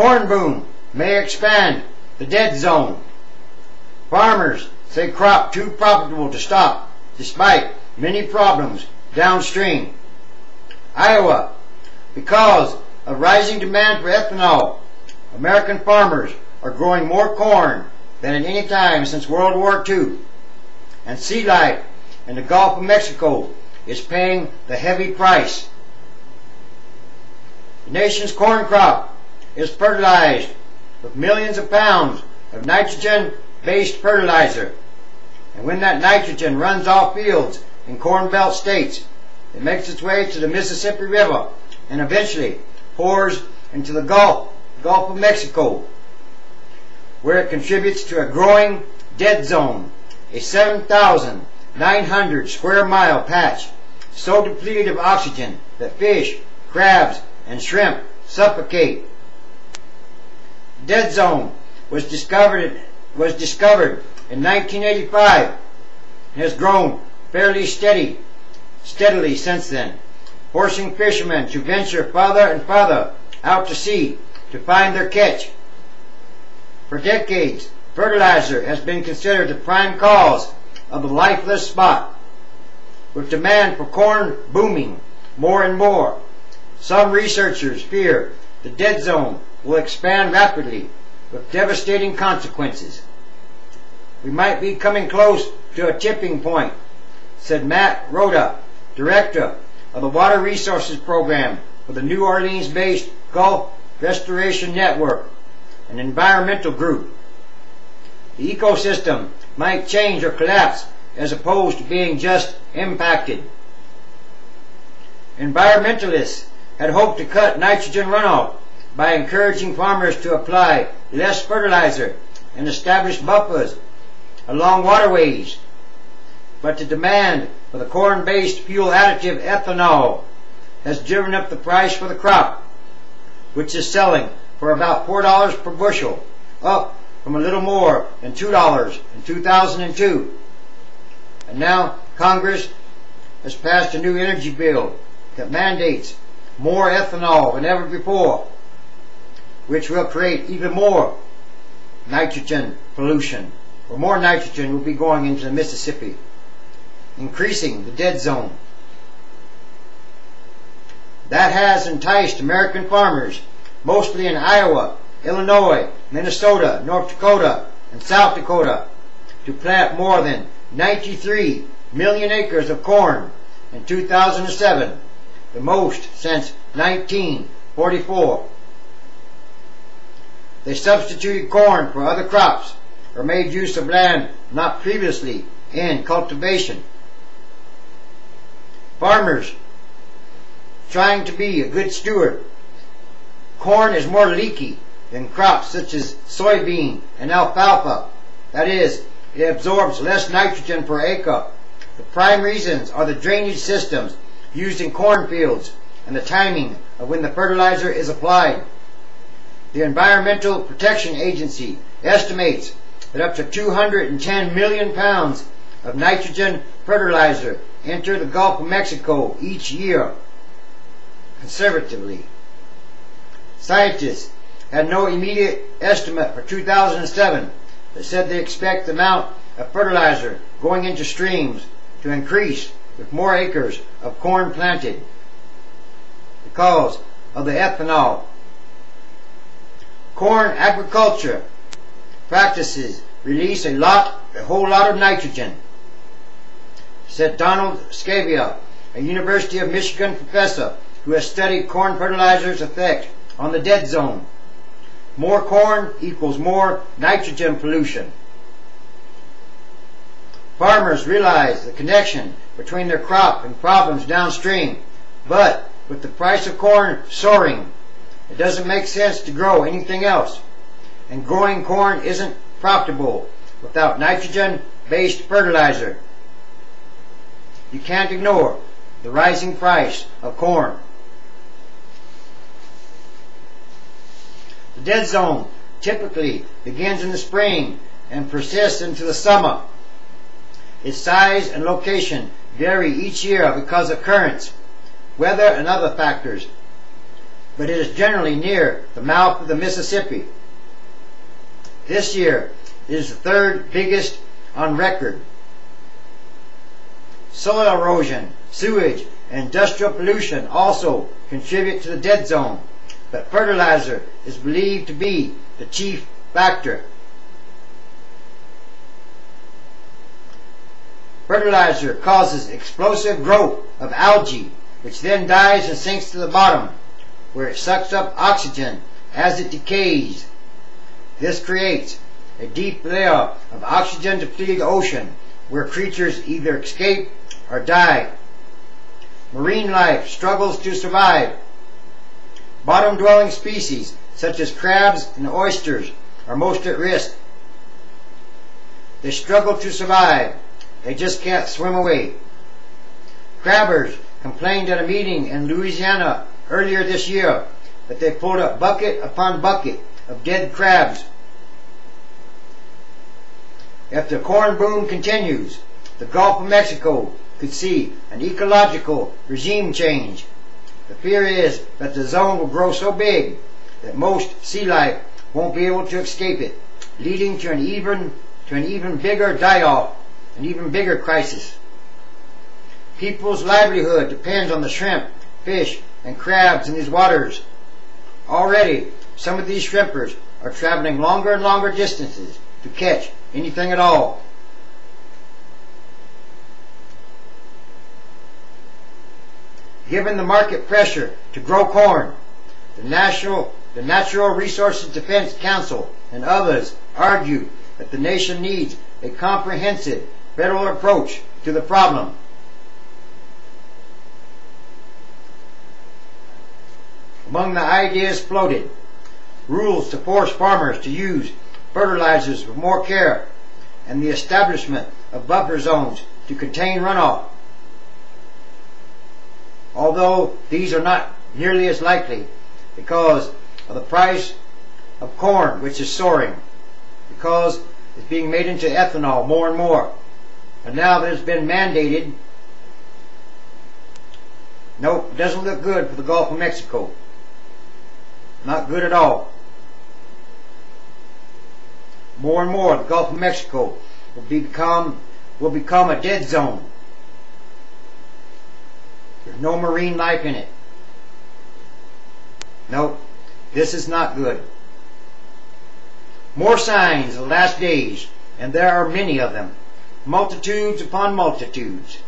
Corn boom may expand the dead zone. Farmers say crop too profitable to stop despite many problems downstream. Iowa, because of rising demand for ethanol, American farmers are growing more corn than at any time since World War II, and sea life in the Gulf of Mexico is paying the heavy price. The nation's corn crop is fertilized with millions of pounds of nitrogen-based fertilizer, and when that nitrogen runs off fields in Corn Belt states, it makes its way to the Mississippi River and eventually pours into the Gulf of Mexico, where it contributes to a growing dead zone, a 7,900 square mile patch so depleted of oxygen that fish, crabs, and shrimp suffocate. Dead zone was discovered in 1985 and has grown fairly steadily since then, forcing fishermen to venture farther and farther out to sea to find their catch. For decades, fertilizer has been considered the prime cause of the lifeless spot. With demand for corn booming more and more, some researchers fear the dead zone will expand rapidly with devastating consequences. "We might be coming close to a tipping point," said Matt Roda, director of the Water Resources Program for the New Orleans-based Gulf Restoration Network, an environmental group. The ecosystem might change or collapse as opposed to being just impacted. Environmentalists had hoped to cut nitrogen runoff by encouraging farmers to apply less fertilizer and establish buffers along waterways, but the demand for the corn-based fuel additive ethanol has driven up the price for the crop, which is selling for about $4 per bushel, up from a little more than $2 in 2002. And now Congress has passed a new energy bill that mandates more ethanol than ever before, which will create even more nitrogen pollution, or more nitrogen will be going into the Mississippi, increasing the dead zone. That has enticed American farmers, mostly in Iowa, Illinois, Minnesota, North Dakota, and South Dakota, to plant more than 93 million acres of corn in 2007, the most since 1944. They substituted corn for other crops or made use of land not previously in cultivation. Farmers trying to be a good steward, corn is more leaky than crops such as soybean and alfalfa. That is, it absorbs less nitrogen per acre. The prime reasons are the drainage systems used in cornfields and the timing of when the fertilizer is applied. The Environmental Protection Agency estimates that up to 210 million pounds of nitrogen fertilizer enter the Gulf of Mexico each year, conservatively. Scientists had no immediate estimate for 2007, but said they expect the amount of fertilizer going into streams to increase with more acres of corn planted because of the ethanol. Corn agriculture practices release a whole lot of nitrogen, said Donald Scavia, a University of Michigan professor who has studied corn fertilizer's effect on the dead zone. More corn equals more nitrogen pollution. Farmers realize the connection between their crop and problems downstream, but with the price of corn soaring, it doesn't make sense to grow anything else, and growing corn isn't profitable without nitrogen-based fertilizer. You can't ignore the rising price of corn. The dead zone typically begins in the spring and persists into the summer. Its size and location vary each year because of currents, weather, and other factors. but it is generally near the mouth of the Mississippi. This year is the third biggest on record. Soil erosion, sewage, and industrial pollution also contribute to the dead zone, but fertilizer is believed to be the chief factor. Fertilizer causes explosive growth of algae, which then dies and sinks to the bottom, where it sucks up oxygen as it decays. This creates a deep layer of oxygen depleted ocean, where creatures either escape or die. Marine life struggles to survive. Bottom-dwelling species, such as crabs and oysters, are most at risk. They struggle to survive. They just can't swim away. Crabbers complained at a meeting in Louisiana earlier this year that they pulled up bucket upon bucket of dead crabs. If the corn boom continues, the Gulf of Mexico could see an ecological regime change. The fear is that the zone will grow so big that most sea life won't be able to escape it, leading to an even bigger die-off. An even bigger crisis. People's livelihood depends on the shrimp, fish, and crabs in these waters. Already, some of these shrimpers are traveling longer and longer distances to catch anything at all. Given the market pressure to grow corn, the Natural Resources Defense Council and others argue that the nation needs a comprehensive federal approach to the problem. Among the ideas floated, rules to force farmers to use fertilizers with more care, and the establishment of buffer zones to contain runoff. Although these are not nearly as likely because of the price of corn, which is soaring, because it's being made into ethanol more and more. And now that it's been mandated, nope, it doesn't look good for the Gulf of Mexico. Not good at all. More and more, the Gulf of Mexico will become a dead zone. There's no marine life in it. Nope, this is not good. More signs of the last days, and there are many of them, multitudes upon multitudes.